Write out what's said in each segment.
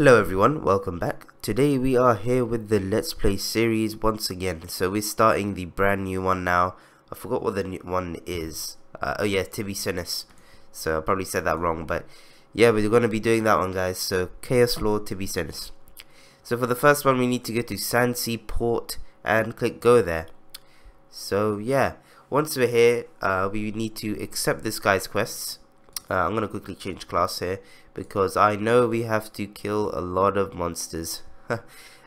Hello everyone, welcome back. Today we are here with the Let's Play series once again. So we're starting the brand new one now. I forgot what the new one is. Oh yeah, Tibicenas. So I probably said that wrong, but yeah, we're going to be doing that one, guys. So Chaos Lord Tibicenas. So for the first one, we need to go to Sandsea Port and click go there. So yeah, once we're here, we need to accept this guy's quests. I'm going to quickly change class here because I know we have to kill a lot of monsters.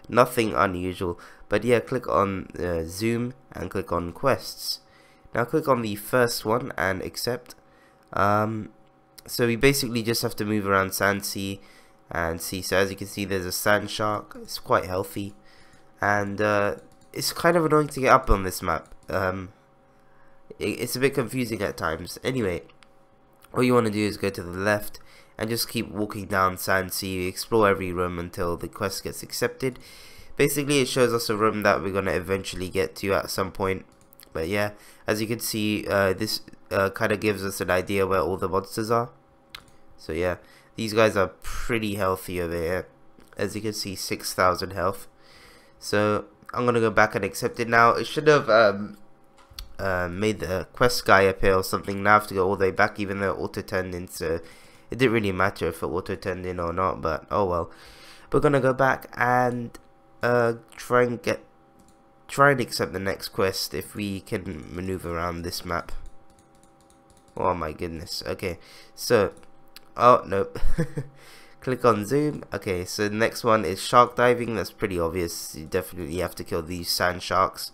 Nothing unusual. But yeah, click on Zoom and click on quests. Now click on the first one and accept. So we basically just have to move around Sandsea and see. So as you can see, there's a sand shark. It's quite healthy. And it's kind of annoying to get up on this map. It's a bit confusing at times. Anyway, all you want to do is go to the left and just keep walking down Sandsea, explore every room until the quest gets accepted. Basically, it shows us a room that we're going to eventually get to at some point. But yeah, as you can see, this kind of gives us an idea where all the monsters are. So yeah, these guys are pretty healthy over here. As you can see, 6,000 health. So I'm going to go back and accept it now. It should have made the quest guy appear or something. Now I have to go all the way back, even though it auto turned in, so it didn't really matter if it auto turned in or not, but oh well. We're gonna go back and try and accept the next quest if we can maneuver around this map. Oh my goodness. Okay, so oh nope. Click on Zoom. Okay, so the next one is shark diving. That's pretty obvious. You definitely have to kill these sand sharks.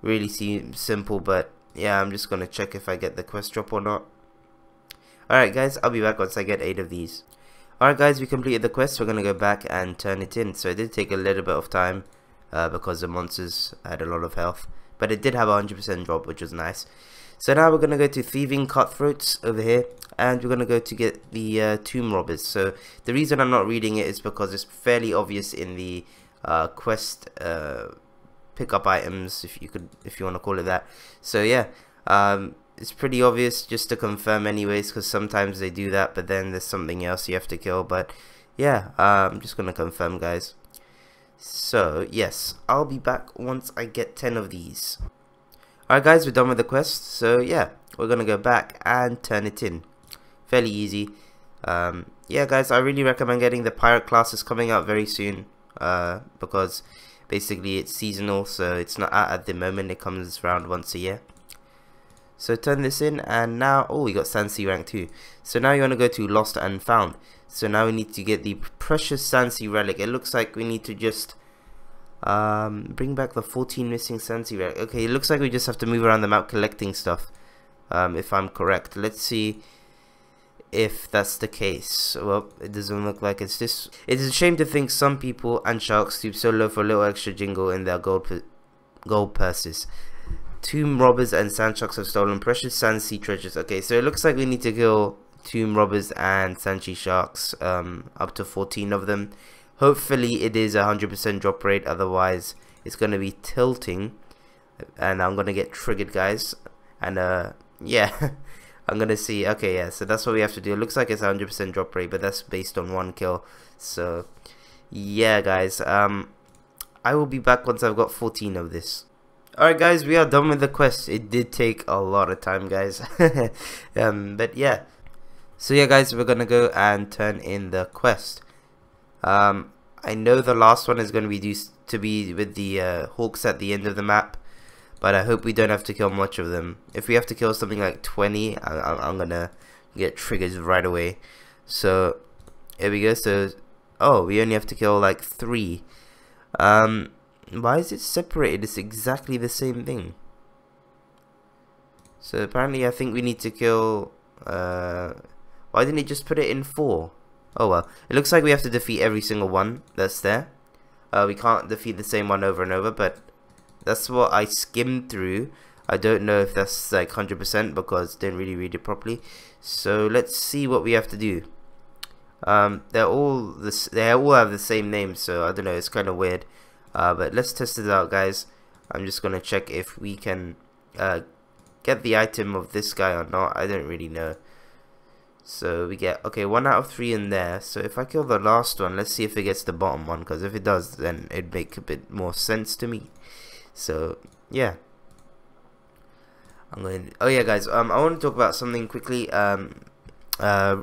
Really seems simple, but yeah, I'm just gonna check if I get the quest drop or not. Alright guys, I'll be back once I get 8 of these. Alright guys, we completed the quest. We're gonna go back and turn it in. So it did take a little bit of time because the monsters had a lot of health, but it did have a 100% drop, which was nice. So now we're gonna go to thieving cutthroats over here, and we're gonna go to get the tomb robbers. So the reason I'm not reading it is because it's fairly obvious in the quest pick up items, if you want to call it that. So yeah, it's pretty obvious, just to confirm anyways, because sometimes they do that, but then there's something else you have to kill. But yeah, I'm just gonna confirm, guys. So yes, I'll be back once I get 10 of these. Alright guys, we're done with the quest. So yeah, we're gonna go back and turn it in. Fairly easy. Yeah guys, I really recommend getting the pirate class. It's coming out very soon, because basically it's seasonal, so it's not out at the moment. It comes around once a year. So turn this in, and now, oh, we got Sansi rank 2. So now you want to go to Lost and Found. So now we need to get the precious Sansi relic. It looks like we need to just bring back the 14 missing Sansi relic. Okay, it looks like we just have to move around the map collecting stuff, if I'm correct. Let's see if that's the case. Well, it doesn't look like it's this. It is a shame to think some people and sharks stoop so low for a little extra jingle in their gold purses. Tomb robbers and sand sharks have stolen precious Sandsea treasures. Okay, so it looks like we need to kill tomb robbers and Sandsea sharks, up to 14 of them. Hopefully it is 100% drop rate, otherwise it's going to be tilting and I'm going to get triggered, guys. And yeah, I'm gonna see. Okay, yeah, so that's what we have to do. It looks like it's 100% drop rate, but that's based on 1 kill. So yeah guys, I will be back once I've got 14 of this. Alright guys, we are done with the quest. It did take a lot of time, guys. But yeah, so yeah guys, we're gonna go and turn in the quest. I know the last one is gonna be with the hawks at the end of the map, but I hope we don't have to kill much of them. If we have to kill something like 20, I'm gonna get triggers right away. So here we go. So oh, we only have to kill like 3. Why is it separated? It's exactly the same thing. So apparently I think we need to kill why didn't it just put it in 4? Oh well, it looks like we have to defeat every single one that's there. We can't defeat the same one over and over, but that's what I skimmed through. I don't know if that's like 100% because I didn't really read it properly. So let's see what we have to do. They all have the same name, so I don't know. It's kind of weird. But let's test it out, guys. I'm just gonna check if we can get the item of this guy or not. I don't really know. So we get, okay, 1 out of 3 in there. So if I kill the last one, let's see if it gets the bottom one, because if it does, then it'd make a bit more sense to me. So yeah, I'm going to, oh yeah guys, I want to talk about something quickly.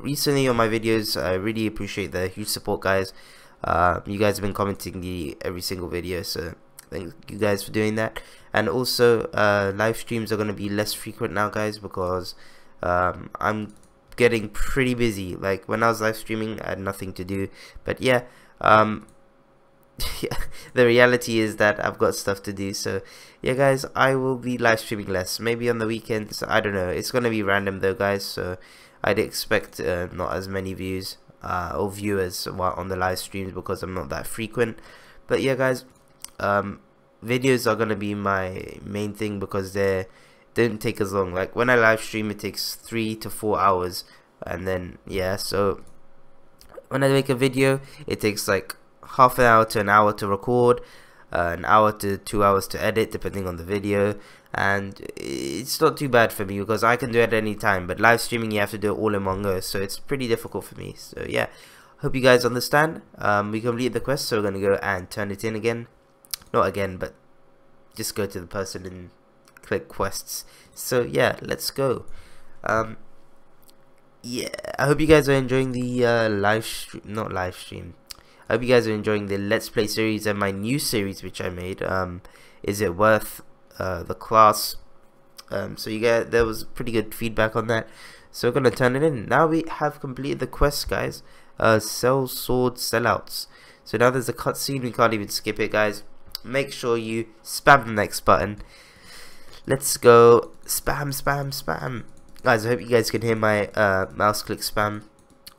Recently on my videos, I really appreciate the huge support, guys. You guys have been commenting the every single video, so thank you guys for doing that. And also live streams are going to be less frequent now, guys, because I'm getting pretty busy. Like when I was live streaming, I had nothing to do, but yeah, the reality is that I've got stuff to do. So yeah guys, I will be live streaming less, maybe on the weekends, I don't know. It's going to be random though, guys, so I'd expect not as many views or viewers on the live streams because I'm not that frequent. But yeah guys, videos are going to be my main thing because they don't take as long. Like when I live stream, it takes 3 to 4 hours, and then yeah, so when I make a video, it takes like half an hour to an hour to record, an hour to 2 hours to edit, depending on the video. And it's not too bad for me because I can do it at any time, but live streaming you have to do it all in one go, so it's pretty difficult for me. So yeah, hope you guys understand. We complete the quest, so we're gonna go and turn it in again. Not again, but just go to the person and click quests. So yeah, let's go. Yeah, I hope you guys are enjoying the I hope you guys are enjoying the Let's Play series and my new series which I made. Is it worth the class? So you get, there was pretty good feedback on that. So we're gonna turn it in. Now we have completed the quest, guys. Sell sword sellouts. So now there's a cutscene. We can't even skip it, guys. Make sure you spam the next button. Let's go. Spam, spam, spam. Guys, I hope you guys can hear my mouse click spam.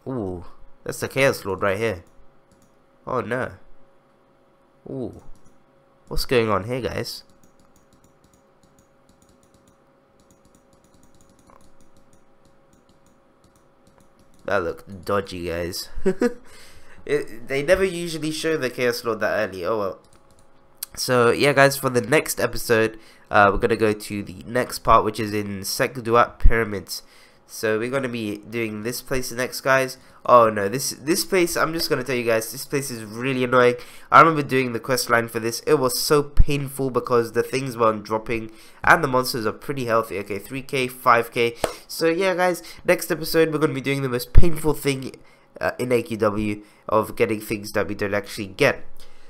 Ooh, that's the Chaos Lord right here. Oh no. Ooh. What's going on here, guys? That looked dodgy, guys. They never usually show the Chaos Lord that early. Oh well. So yeah guys, for the next episode, we're going to go to the next part, which is in Sekduat Pyramids. So we're going to be doing this place next, guys. Oh no, this place, I'm just going to tell you guys, this place is really annoying. I remember doing the quest line for this. It was so painful because the things weren't dropping and the monsters are pretty healthy. Okay, 3k, 5k. So yeah guys, next episode we're going to be doing the most painful thing in AQW of getting things that we don't actually get.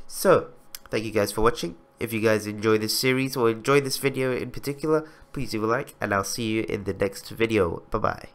So thank you guys for watching. If you guys enjoy this series or enjoy this video in particular, please leave a like, and I'll see you in the next video. Bye bye.